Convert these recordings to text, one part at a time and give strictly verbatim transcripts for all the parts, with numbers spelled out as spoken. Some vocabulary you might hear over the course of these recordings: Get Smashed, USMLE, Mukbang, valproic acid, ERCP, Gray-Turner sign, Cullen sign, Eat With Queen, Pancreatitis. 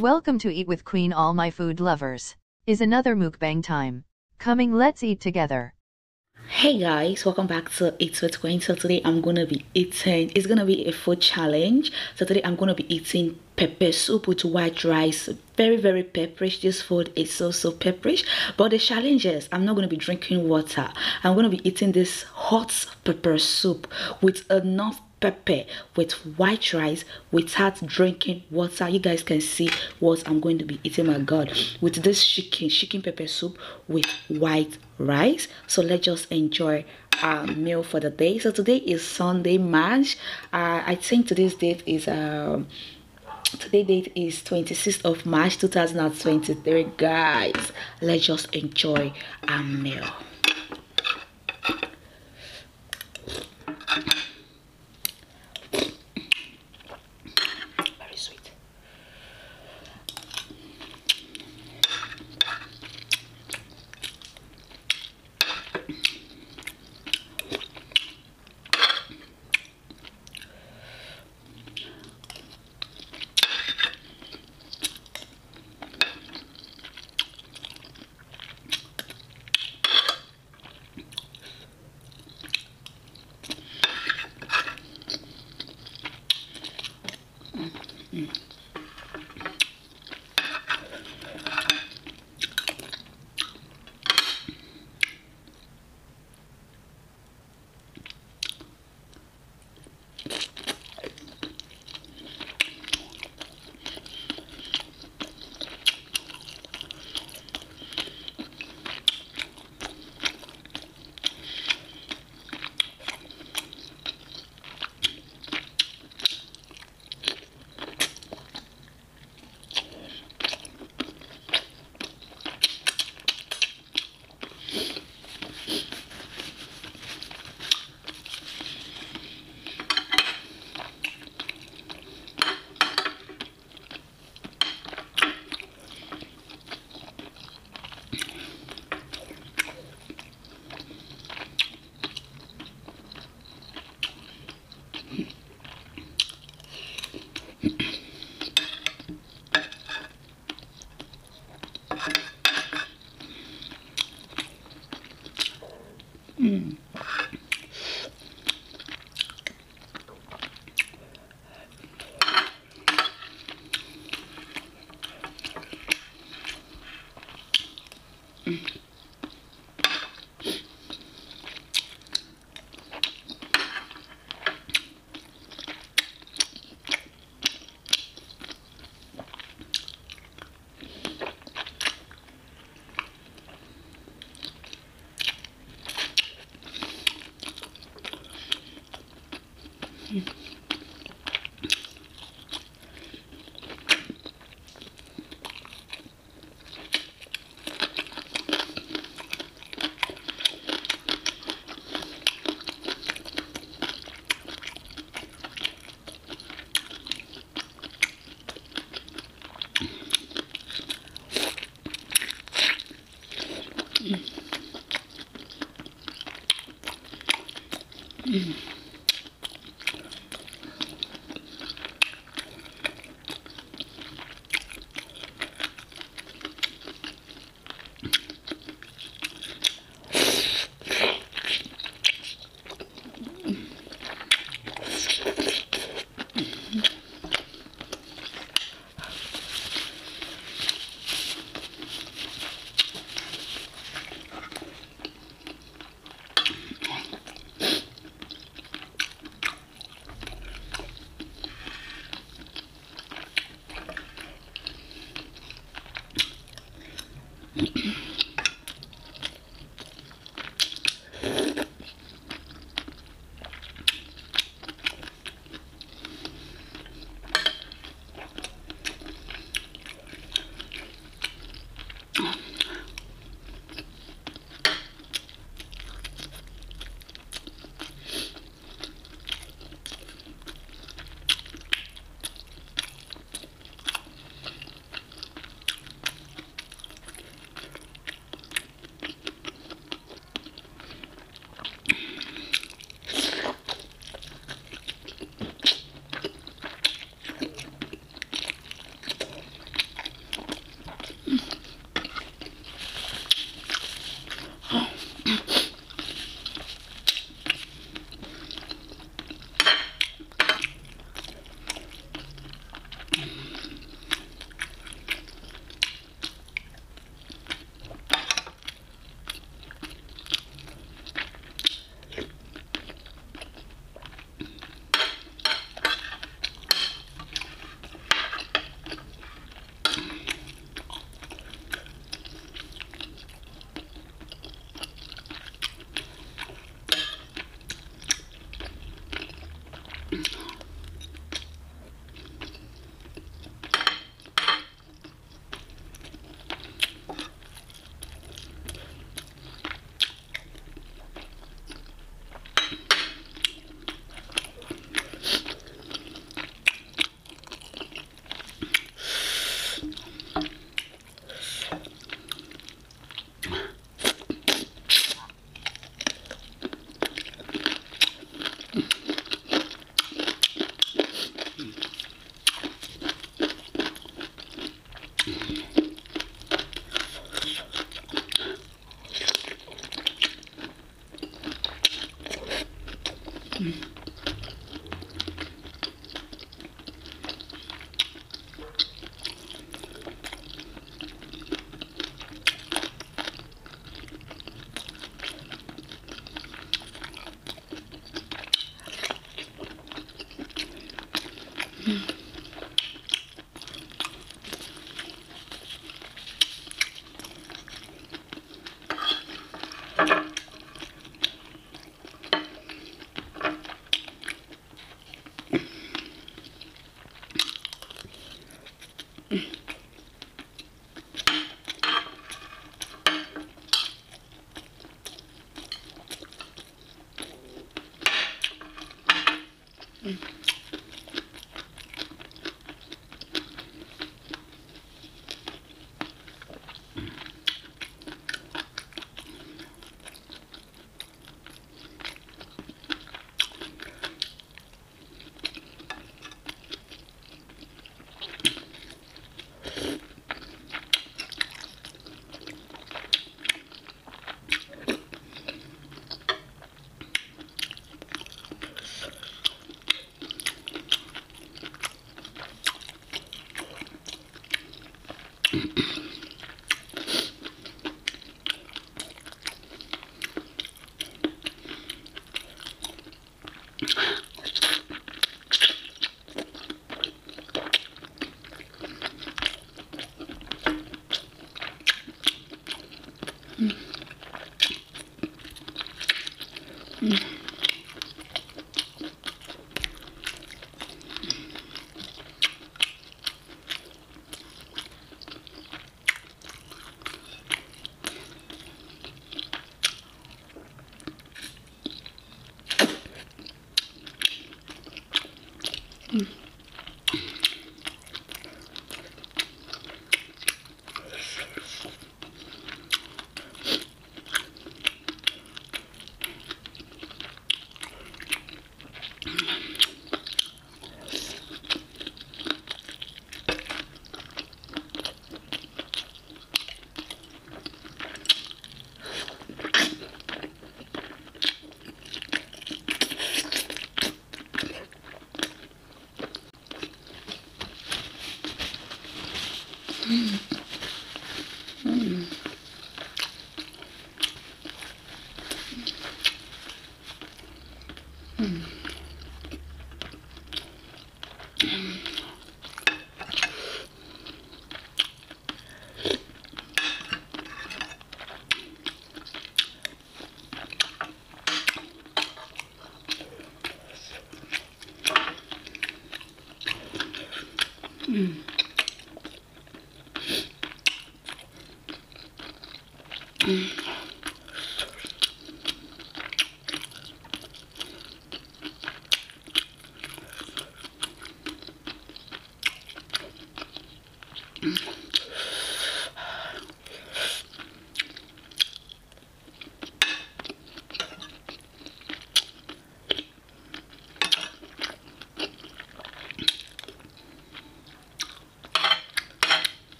Welcome to Eat With Queen, all my food lovers. Is another mukbang time. Coming, let's eat together. Hey guys, welcome back to Eat With Queen. So today I'm gonna be eating, it's gonna be a food challenge. So today I'm gonna be eating pepper soup with white rice. Very very pepperish. This food is so so pepperish, but the challenge is I'm not gonna be drinking water. I'm gonna be eating this hot pepper soup with enough pepper with white rice without drinking water. You guys can see what I'm going to be eating, my god, with this chicken chicken pepper soup with white rice. So let's just enjoy our meal for the day. So today is Sunday, March uh, I think today's date is um today date is twenty-sixth of March two thousand twenty-three. Guys, let's just enjoy our meal. Mm. Mm. Mm.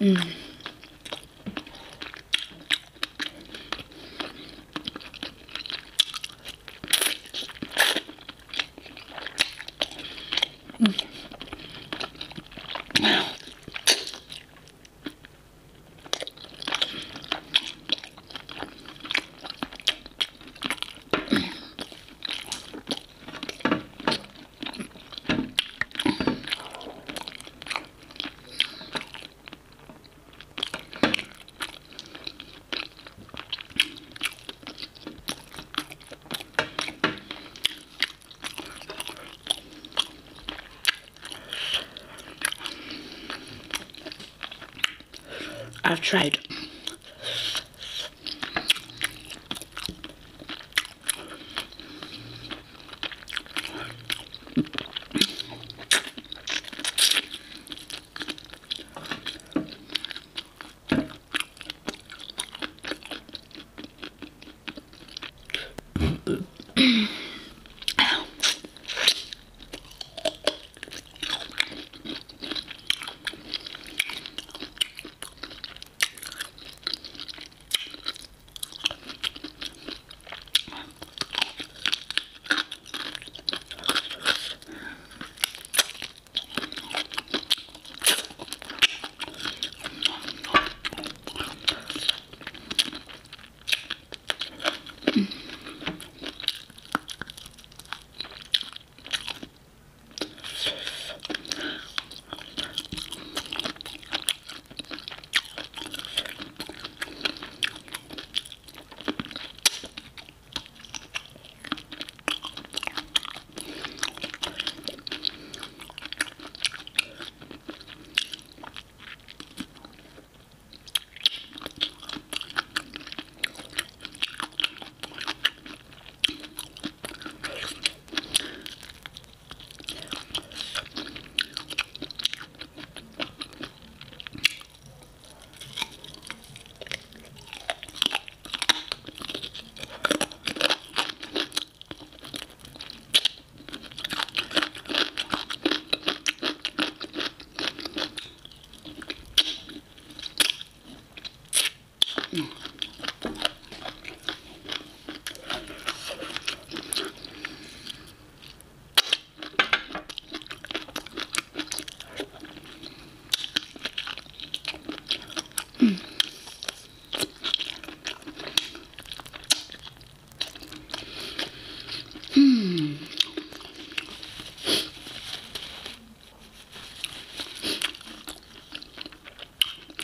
Mm. Mm. I've tried.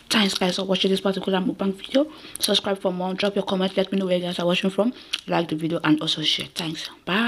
Thanks guys for watching this particular mukbang video. Subscribe for more, drop your comments, let me know where you guys are watching from, like the video and also share. Thanks, bye.